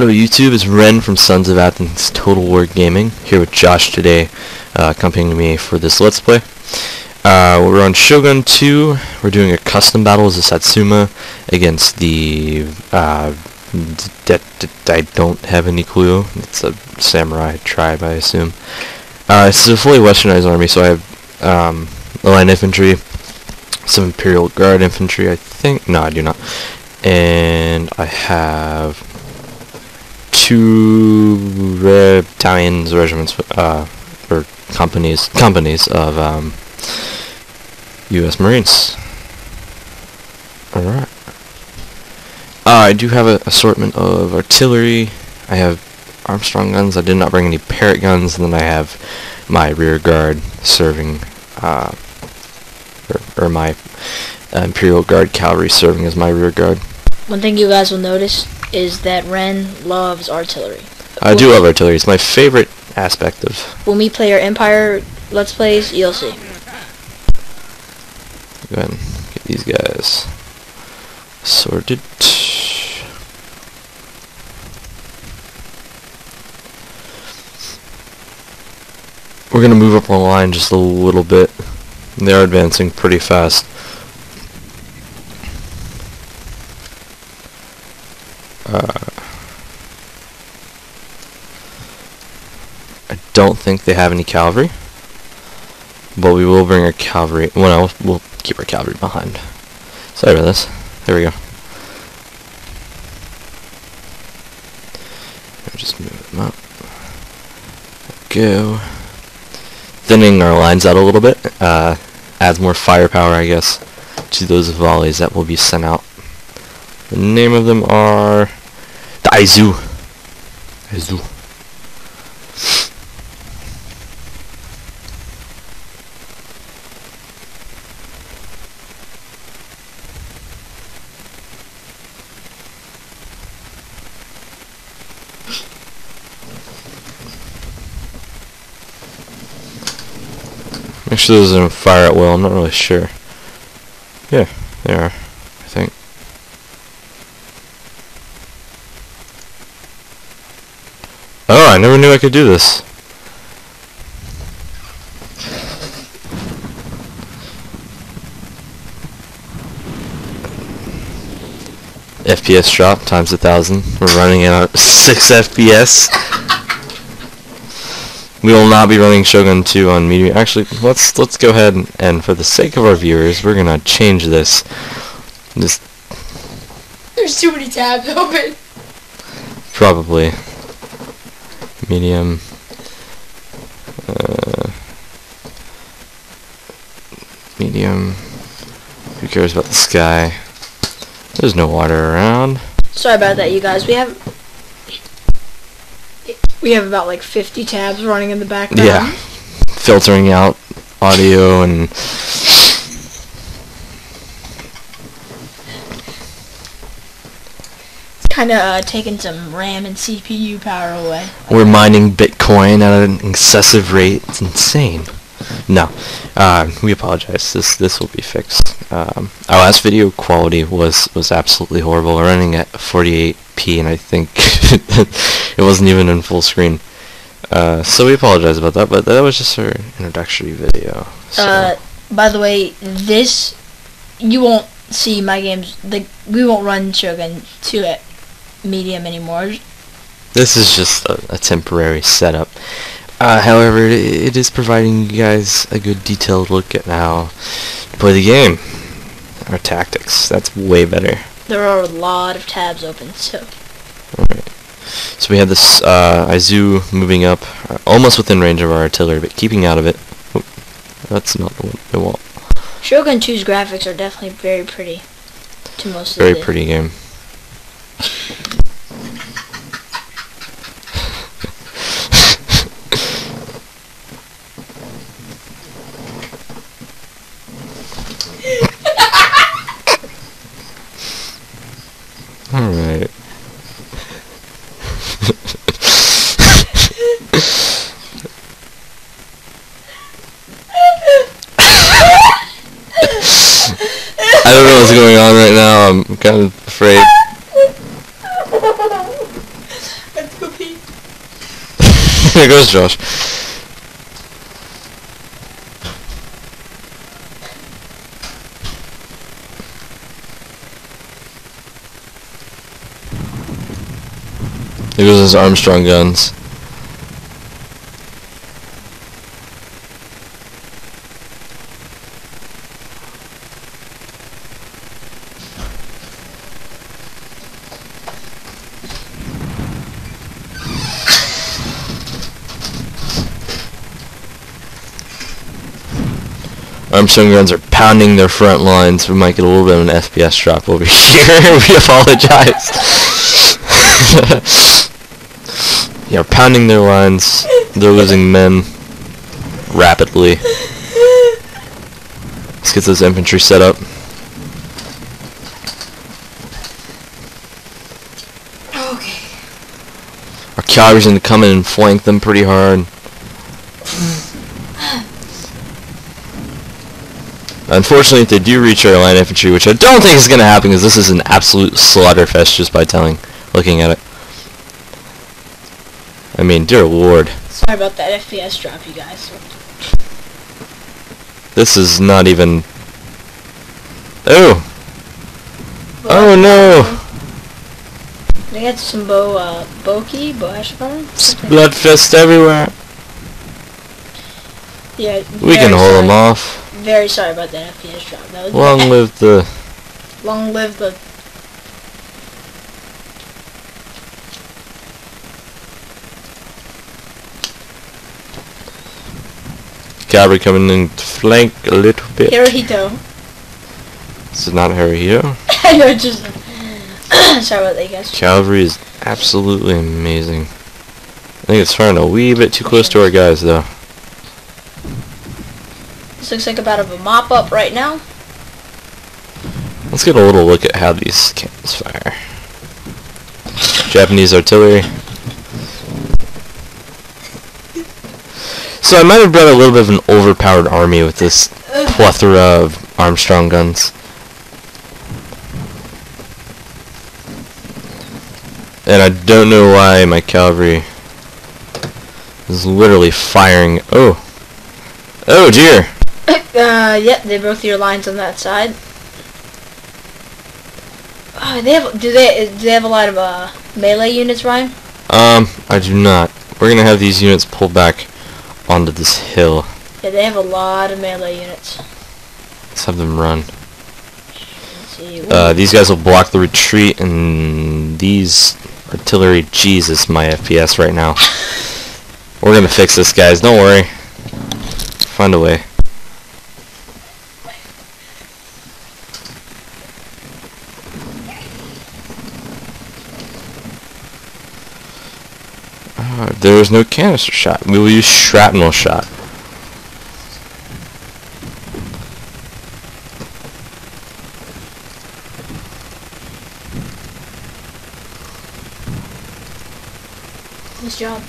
Hello YouTube, it's Rhen from Sons of Athens Total War Gaming, here with Josh today, accompanying me for this Let's Play. We're on Shogun 2, we're doing a custom battle as a Satsuma against the, I don't have any clue, it's a samurai tribe I assume. It's a fully westernized army, so I have line infantry, some Imperial Guard infantry I think, no I do not, and I have two battalions, regiments, or companies of U.S. Marines. Alright. I do have an assortment of artillery. I have Armstrong guns. I did not bring any Parrot guns, and then I have my rear guard serving, or my Imperial Guard cavalry serving as my rear guard. One thing you guys will notice is that Rhen loves artillery. I do love artillery. It's my favorite aspect of... When we play our Empire Let's Plays, you'll see. Go ahead and get these guys sorted. We're going to move up the line just a little bit. They're advancing pretty fast. I don't think they have any cavalry, but we will bring our cavalry. Well, no, we'll keep our cavalry behind. Sorry about this. There we go. I'll just move them up. Go. Thinning our lines out a little bit adds more firepower, I guess, to those volleys that will be sent out. The name of them are the Aizu. Make sure those don't fire at will. I'm not really sure. Yeah, they are. I never knew I could do this. FPS drop times 1,000. We're running at 6 FPS. We will not be running Shogun 2 on medium. Actually, let's go ahead and for the sake of our viewers, we're gonna change this. There's too many tabs open. Probably. Medium. Medium. Who cares about the sky? There's no water around. Sorry about that, you guys. We have about like 50 tabs running in the background. Yeah. Filtering out audio and... Kind of taking some RAM and CPU power away. We're mining Bitcoin at an excessive rate. It's insane. No, we apologize. This will be fixed. Our last video quality was absolutely horrible. We're running at 48p, and I think it wasn't even in full screen. So we apologize about that. But that was just our introductory video. So. By the way, this you won't see my games. We won't run Shogun 2 at medium anymore. This is just a temporary setup. However, it is providing you guys a good detailed look at how to play the game. Our tactics. That's way better. There are a lot of tabs open, so... Alright. So we have this Aizu moving up, almost within range of our artillery, but keeping out of it. Oop, that's not the one I want. Shogun 2's graphics are definitely very pretty to most of the... Very pretty game. Alright. I don't know what's going on right now. I'm kind of afraid. Here goes Josh. Here goes his Armstrong guns. Armstrong guns are pounding their front lines. We might get a little bit of an FPS drop over here. We apologize. Yeah, pounding their lines. They're losing men rapidly. Let's get those infantry set up. Okay. Our cavalry's gonna come in and flank them pretty hard. Unfortunately, if they do reach our line infantry, which I don't think is going to happen, because this is an absolute slaughterfest just by looking at it. I mean, dear lord. Sorry about that FPS drop, you guys. This is not even... Oh! Well, oh no! They had some bow ash fire? Bloodfest everywhere! Yeah, we can hold them off. Very sorry about that FPS drop. That was long live the... Long live the... Cavalry coming in to flank a little bit. Hirohito. This is not Hirohito. I know, just... sorry about that, guys. Cavalry is absolutely amazing. I think it's firing a wee bit too close to our guys, though. This looks like about a mop-up right now. Let's get a little look at how these cannons fire. Japanese artillery. So I might have brought a little bit of an overpowered army with this plethora of Armstrong guns. And I don't know why my cavalry is literally firing... Oh! Oh dear! Yep, they broke your lines on that side. Oh, they have. Do they have a lot of melee units, Ryan? I do not. We're gonna have these units pull back onto this hill. Yeah, they have a lot of melee units. Let's have them run. These guys will block the retreat, and these artillery. Jesus, my FPS right now. We're gonna fix this, guys. Don't worry. Find a way. There is no canister shot. We will use shrapnel shot. Nice job.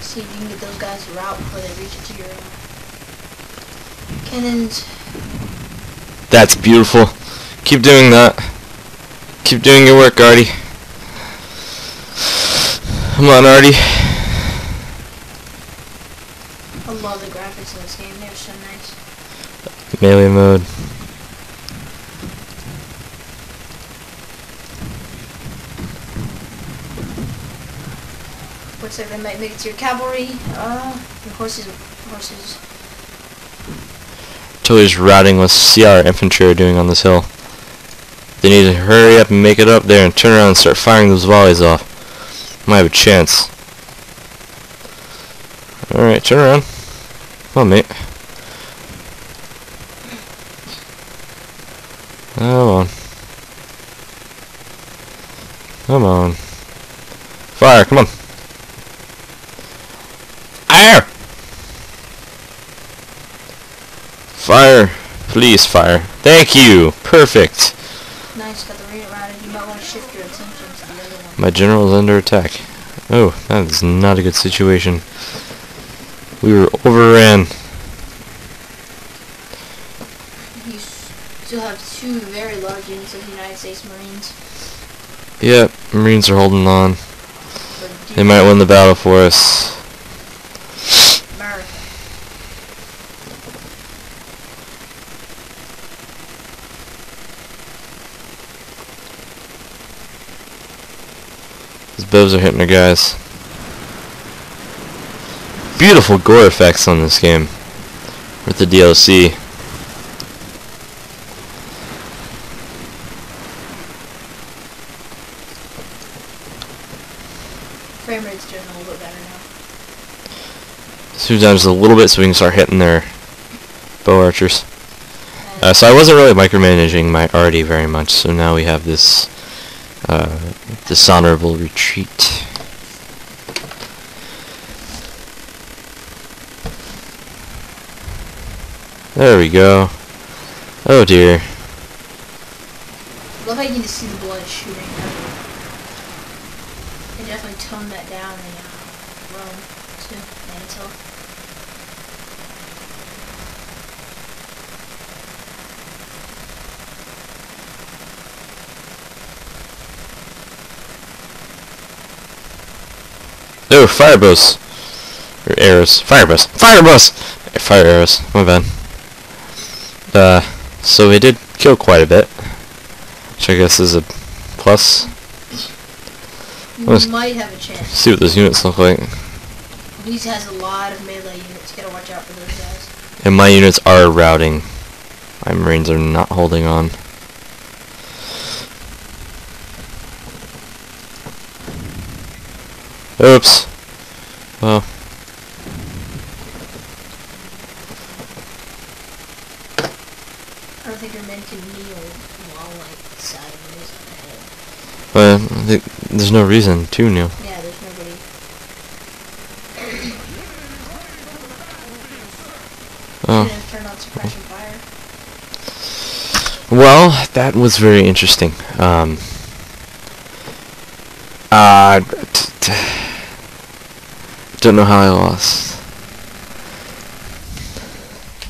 See if you can get those guys out before they reach it to your cannons. That's beautiful. Keep doing that. Keep doing your work, Artie. Come on, Artie. I love the graphics in this game. They're so nice. Melee mode. Looks like they might make it to your cavalry. Your horses. Artillery's routing. Let's see how our infantry are doing on this hill. They need to hurry up and make it up there and turn around and start firing those volleys off. Might have a chance. Alright, turn around. Come on, mate. Come on. Come on. Fire, come on. Fire! Fire. Please fire. Thank you. Perfect. Nice, got the reader routed. You might want to shift your attention to the other one. My general is under attack. Oh, that is not a good situation. We were overran. You still have two very large units of the United States Marines. Yep, Marines are holding on. But They might win the battle for us. America. These bows are hitting their guys. Beautiful gore effects on this game with the DLC. Frame rate's doing a little bit better now. Sometimes a little bit, so we can start hitting their bow archers. So I wasn't really micromanaging my arty very much. So now we have this dishonorable retreat. There we go. Oh dear. I love how you can just see the blood shooting everywhere. They definitely toned that down in Rome, too, and until. Oh, fire bows! Or arrows. Fire bows! Fire bows! Fire arrows, my bad. So we did kill quite a bit, which I guess is a plus. Let's might have a chance. See what those units look like. These has a lot of melee units. Gotta watch out for those guys. And my units are routing. My Marines are not holding on. Oops. Well. I don't think your men can kneel while like side moves on the head. Well, I think there's no reason to kneel. Yeah, there's nobody. Oh. Turn on suppression fire. Well, that was very interesting. Don't know how I lost.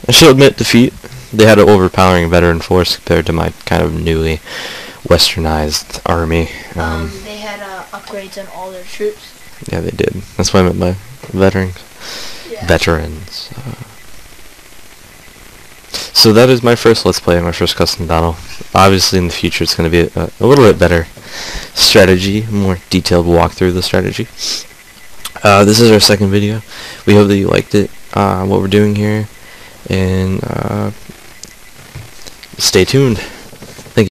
I shall admit defeat. They had an overpowering veteran force compared to my kind of newly westernized army. They had upgrades on all their troops. Yeah, they did. That's why I meant by veterans. Yeah. Veterans. So that is my first Let's Play, my first custom battle. Obviously in the future it's going to be a little bit better strategy, more detailed walkthrough of the strategy. This is our second video. We hope that you liked it, what we're doing here, and stay tuned.